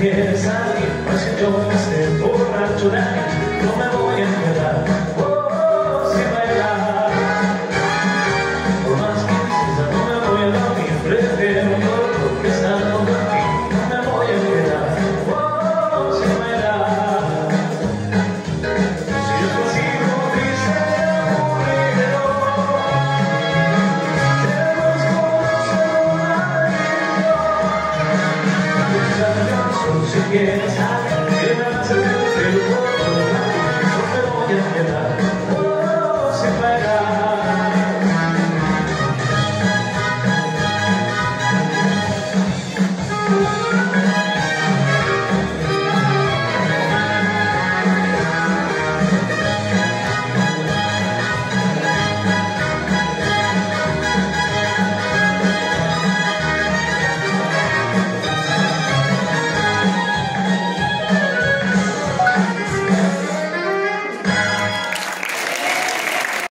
quieres salir, pues yo me sé por natural. No me